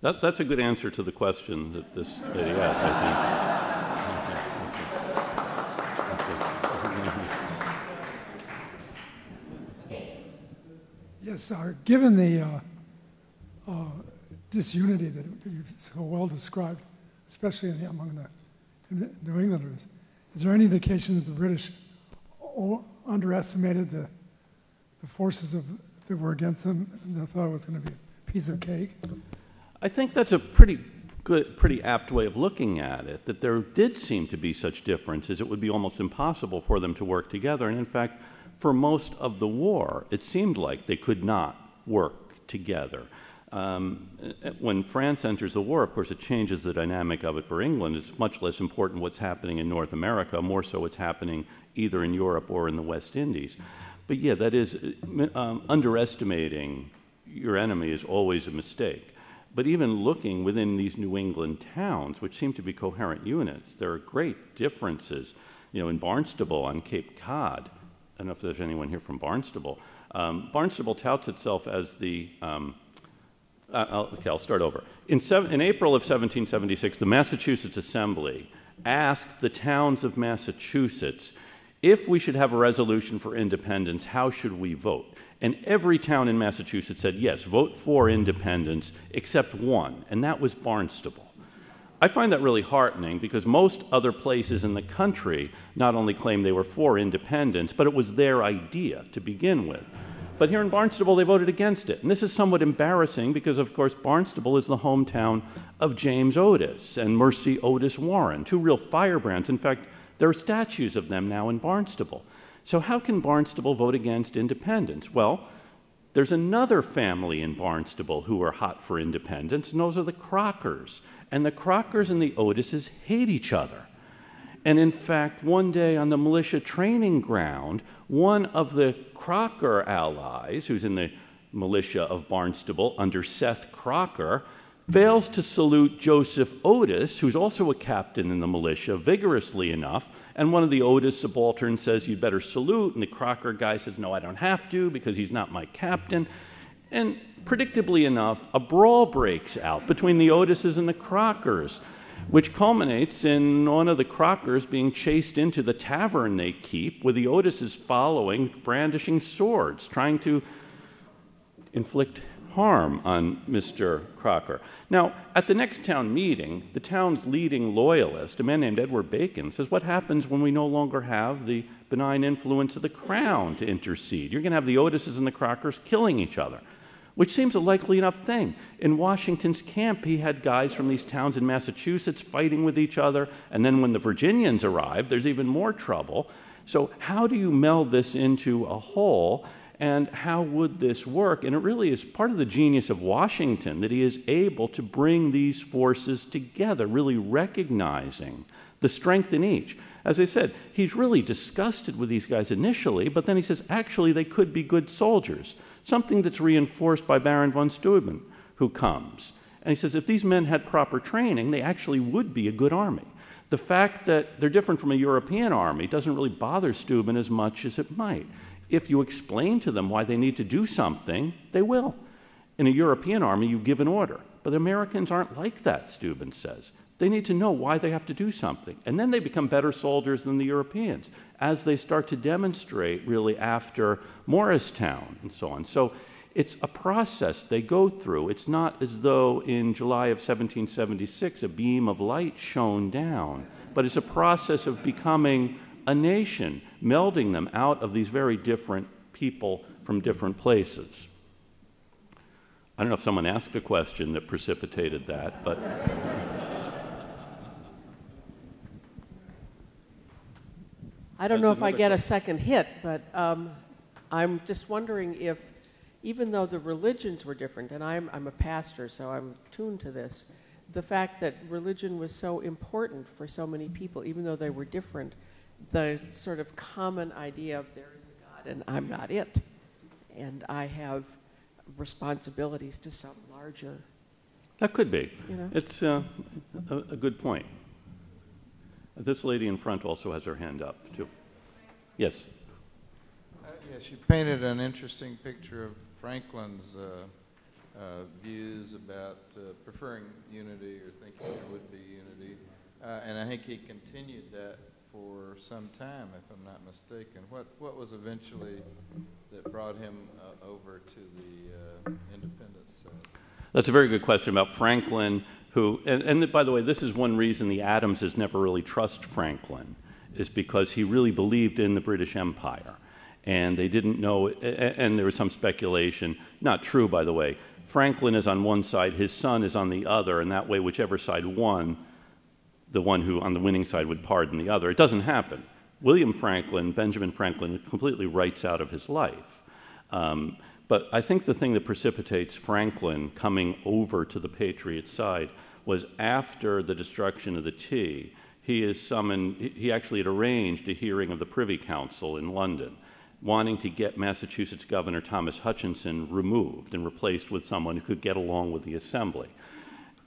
That, that's a good answer to the question that this lady asked, I think. Yes, uh, given the uh, uh, disunity that you so well described, especially in the, among the New Englanders, is there any indication that the British o underestimated the, the forces of, that were against them, and they thought it was going to be a piece of cake? I think that's a pretty good, pretty apt way of looking at it, that there did seem to be such differences. It would be almost impossible for them to work together. And in fact, for most of the war, it seemed like they could not work together. Um, when France enters the war, of course, it changes the dynamic of it for England. It's much less important what's happening in North America, more so what's happening either in Europe or in the West Indies. But yeah, that is, um, underestimating your enemy is always a mistake. But even looking within these New England towns, which seem to be coherent units, there are great differences. You know, in Barnstable on Cape Cod, I don't know if there's anyone here from Barnstable. Um, Barnstable touts itself as the, um, Uh, I'll, okay, I'll start over. In, in April of seventeen seventy-six, the Massachusetts Assembly asked the towns of Massachusetts, if we should have a resolution for independence, how should we vote? And every town in Massachusetts said, yes, vote for independence, except one, and that was Barnstable. I find that really heartening because most other places in the country not only claimed they were for independence, but it was their idea to begin with. But here in Barnstable, they voted against it. And this is somewhat embarrassing because, of course, Barnstable is the hometown of James Otis and Mercy Otis Warren, two real firebrands. In fact, there are statues of them now in Barnstable. So how can Barnstable vote against independence? Well, there's another family in Barnstable who are hot for independence, and those are the Crockers. And the Crockers and the Otises hate each other. And in fact, one day on the militia training ground, one of the Crocker allies, who's in the militia of Barnstable under Seth Crocker, fails to salute Joseph Otis, who's also a captain in the militia, vigorously enough. And one of the Otis subalterns says, you'd better salute. And the Crocker guy says, no, I don't have to because he's not my captain. And predictably enough, a brawl breaks out between the Otises and the Crockers, which culminates in one of the Crockers being chased into the tavern they keep, with the Otises following, brandishing swords, trying to inflict harm on Mister Crocker. Now, at the next town meeting, the town's leading loyalist, a man named Edward Bacon, says, what happens when we no longer have the benign influence of the crown to intercede? You're going to have the Otises and the Crockers killing each other, which seems a likely enough thing. In Washington's camp, he had guys from these towns in Massachusetts fighting with each other, and then when the Virginians arrived, there's even more trouble. So how do you meld this into a whole, and how would this work? And it really is part of the genius of Washington that he is able to bring these forces together, really recognizing the strength in each. As I said, he's really disgusted with these guys initially, but then he says, actually, they could be good soldiers. Something that's reinforced by Baron von Steuben, who comes. And he says, if these men had proper training, they actually would be a good army. The fact that they're different from a European army doesn't really bother Steuben as much as it might. If you explain to them why they need to do something, they will. In a European army, you give an order. But Americans aren't like that, Steuben says. They need to know why they have to do something. And then they become better soldiers than the Europeans as they start to demonstrate, really, after Morristown and so on. So it's a process they go through. It's not as though in July of seventeen seventy-six a beam of light shone down, but it's a process of becoming a nation, melding them out of these very different people from different places. I don't know if someone asked a question that precipitated that, but... I don't know if I get a second hit, but um, I'm just wondering if, even though the religions were different, and I'm, I'm a pastor, so I'm tuned to this, the fact that religion was so important for so many people, even though they were different, the sort of common idea of there is a God and I'm not it, and I have responsibilities to some larger... That could be. You know? It's uh, a, a good point. This lady in front also has her hand up, too. Yes. Uh, yes, you painted an interesting picture of Franklin's uh, uh, views about uh, preferring unity or thinking there would be unity. Uh, and I think he continued that for some time, if I'm not mistaken. What, what was eventually that brought him uh, over to the uh, independence side? That's a very good question about Franklin. Who, and, and by the way, this is one reason the Adamses never really trust Franklin, is because he really believed in the British Empire. And they didn't know, and there was some speculation, not true, by the way. Franklin is on one side, his son is on the other, and that way whichever side won, the one who on the winning side would pardon the other. It doesn't happen. William Franklin, Benjamin Franklin, completely writes out of his life. Um, but I think the thing that precipitates Franklin coming over to the Patriot side was after the destruction of the tea, he is summoned, he actually had arranged a hearing of the Privy Council in London, wanting to get Massachusetts Governor Thomas Hutchinson removed and replaced with someone who could get along with the Assembly.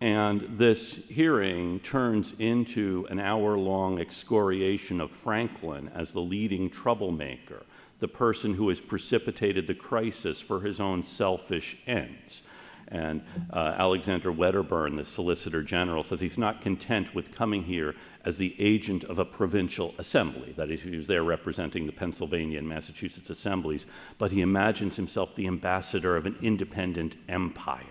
And this hearing turns into an hour-long excoriation of Franklin as the leading troublemaker, the person who has precipitated the crisis for his own selfish ends. And uh, Alexander Wedderburn, the Solicitor General, says he's not content with coming here as the agent of a provincial assembly, that is, he was there representing the Pennsylvania and Massachusetts assemblies, but he imagines himself the ambassador of an independent empire.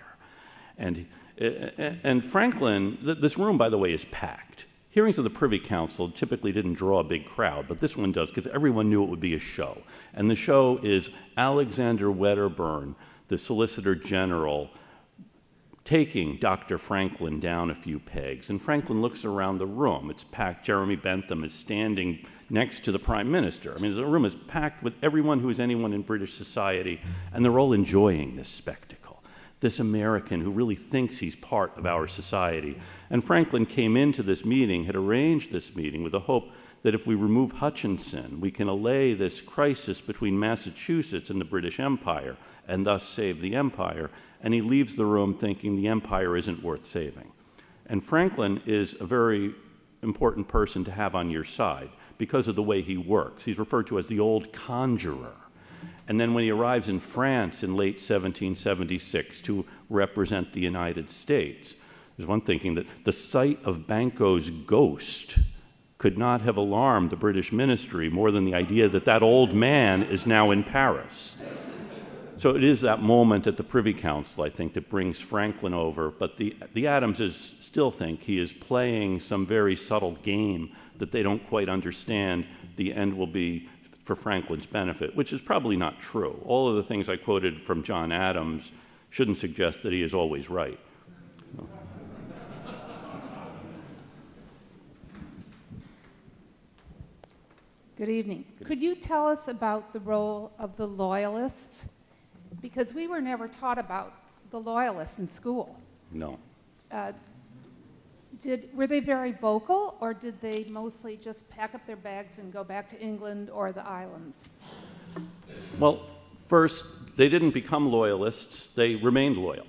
And, and Franklin, this room, by the way, is packed. Hearings of the Privy Council typically didn't draw a big crowd, but this one does, because everyone knew it would be a show. And the show is Alexander Wedderburn, the Solicitor General, taking Doctor Franklin down a few pegs. And Franklin looks around the room. It's packed. Jeremy Bentham is standing next to the Prime Minister. I mean, the room is packed with everyone who is anyone in British society, and they're all enjoying this spectacle, this American who really thinks he's part of our society. And Franklin came into this meeting, had arranged this meeting with the hope that if we remove Hutchinson, we can allay this crisis between Massachusetts and the British Empire, and thus save the empire. And he leaves the room thinking the empire isn't worth saving. And Franklin is a very important person to have on your side because of the way he works. He's referred to as the old conjurer. And then when he arrives in France in late seventeen seventy-six to represent the United States, there's one thinking that the sight of Banquo's ghost could not have alarmed the British ministry more than the idea that that old man is now in Paris. So it is that moment at the Privy Council, I think, that brings Franklin over. But the, the Adamses still think he is playing some very subtle game that they don't quite understand. The end will be for Franklin's benefit, which is probably not true. All of the things I quoted from John Adams shouldn't suggest that he is always right. So. Good evening. Good. Could you tell us about the role of the Loyalists? Because we were never taught about the Loyalists in school. No. Uh, did, were they very vocal, or did they mostly just pack up their bags and go back to England or the islands? Well, first, they didn't become Loyalists. They remained loyal.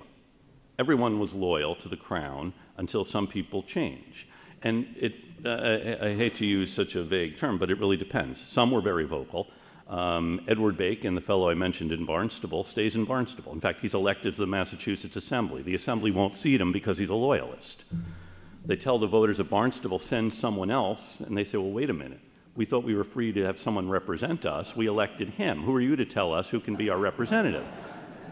Everyone was loyal to the crown until some people change. And it, uh, I, I hate to use such a vague term, but it really depends. Some were very vocal. Um, Edward Bacon, the fellow I mentioned in Barnstable, stays in Barnstable. In fact, he's elected to the Massachusetts Assembly. The Assembly won't seat him because he's a Loyalist. They tell the voters of Barnstable, send someone else, and they say, well, wait a minute. We thought we were free to have someone represent us. We elected him. Who are you to tell us who can be our representative?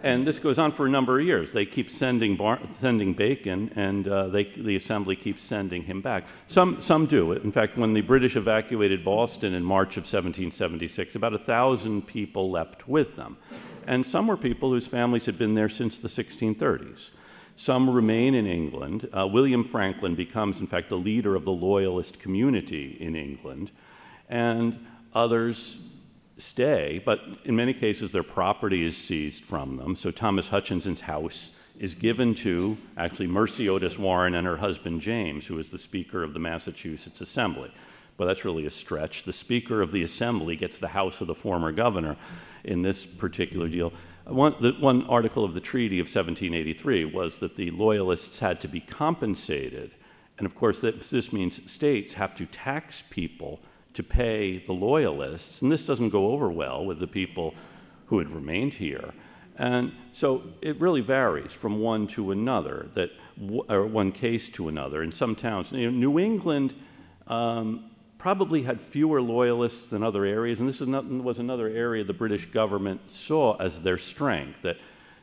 And this goes on for a number of years. They keep sending, Bar sending Bacon, and uh, they, the Assembly keeps sending him back. Some, some do. In fact, when the British evacuated Boston in March of seventeen seventy-six, about one thousand people left with them. And some were people whose families had been there since the sixteen thirties. Some remain in England. Uh, William Franklin becomes, in fact, the leader of the Loyalist community in England. And others stay, but in many cases their property is seized from them. So Thomas Hutchinson's house is given to, actually, Mercy Otis Warren and her husband James, who is the Speaker of the Massachusetts Assembly. Well, that's really a stretch. The Speaker of the Assembly gets the house of the former governor in this particular deal. One, the, one article of the Treaty of seventeen eighty-three was that the Loyalists had to be compensated, and of course that, this means states have to tax people to pay the Loyalists, and this doesn't go over well with the people who had remained here. And so it really varies from one to another, that, or one case to another. In some towns, you know, New England um, probably had fewer Loyalists than other areas, and this is not, was another area the British government saw as their strength, that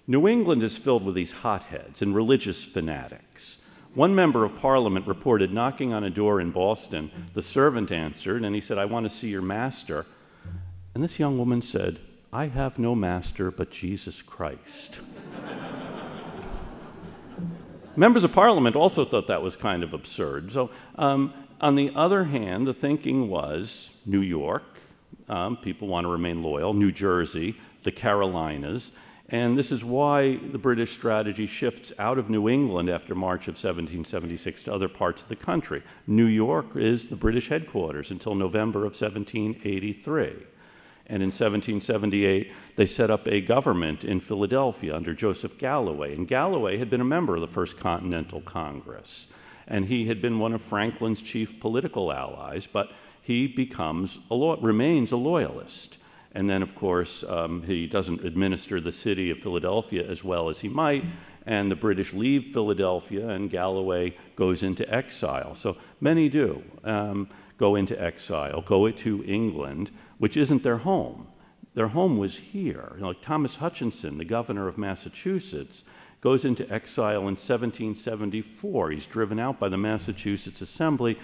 New England is filled with these hotheads and religious fanatics. One member of Parliament reported knocking on a door in Boston. The servant answered, and he said, "I want to see your master." And this young woman said, "I have no master but Jesus Christ." Members of Parliament also thought that was kind of absurd. So, um, on the other hand, the thinking was New York, um, people want to remain loyal, New Jersey, the Carolinas. And this is why the British strategy shifts out of New England after March of seventeen seventy-six to other parts of the country. New York is the British headquarters until November of seventeen eighty-three. And in seventeen seventy-eight, they set up a government in Philadelphia under Joseph Galloway. And Galloway had been a member of the First Continental Congress. And he had been one of Franklin's chief political allies, but he becomes a lo- remains a loyalist. And then, of course, um, he doesn't administer the city of Philadelphia as well as he might, and the British leave Philadelphia, and Galloway goes into exile. So many do um, go into exile, go to England, which isn't their home. Their home was here. You know, like Thomas Hutchinson, the governor of Massachusetts, goes into exile in seventeen seventy-four. He's driven out by the Massachusetts Assembly,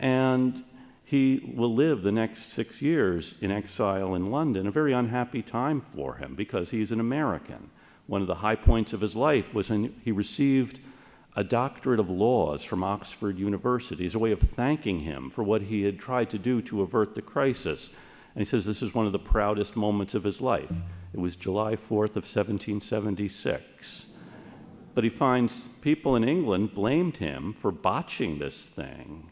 and he will live the next six years in exile in London, a very unhappy time for him because he's an American. One of the high points of his life was when he received a doctorate of laws from Oxford University as a way of thanking him for what he had tried to do to avert the crisis. And he says this is one of the proudest moments of his life. It was July fourth of seventeen seventy-six. But he finds people in England blamed him for botching this thing.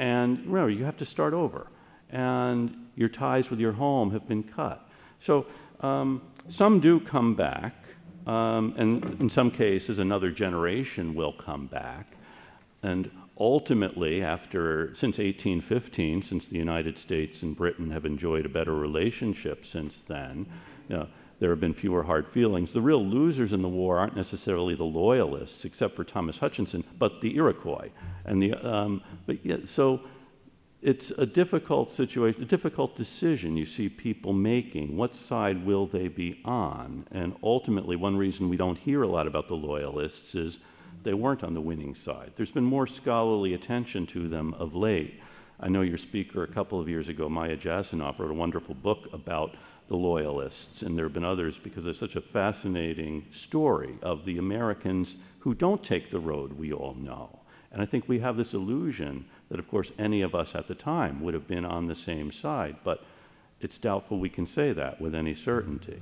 And remember, you have to start over. And your ties with your home have been cut. So um, some do come back. Um, and in some cases, another generation will come back. And ultimately, after since eighteen fifteen, since the United States and Britain have enjoyed a better relationship since then, you know, there have been fewer hard feelings. The real losers in the war aren't necessarily the loyalists, except for Thomas Hutchinson, but the Iroquois. And the um, but yeah, so it's a difficult situation, a difficult decision you see people making. What side will they be on? And ultimately, one reason we don't hear a lot about the loyalists is they weren't on the winning side. There's been more scholarly attention to them of late. I know your speaker a couple of years ago, Maya Jasanoff, wrote a wonderful book about the loyalists, and there have been others because there's such a fascinating story of the Americans who don't take the road we all know. And I think we have this illusion that, of course, any of us at the time would have been on the same side, but it's doubtful we can say that with any certainty.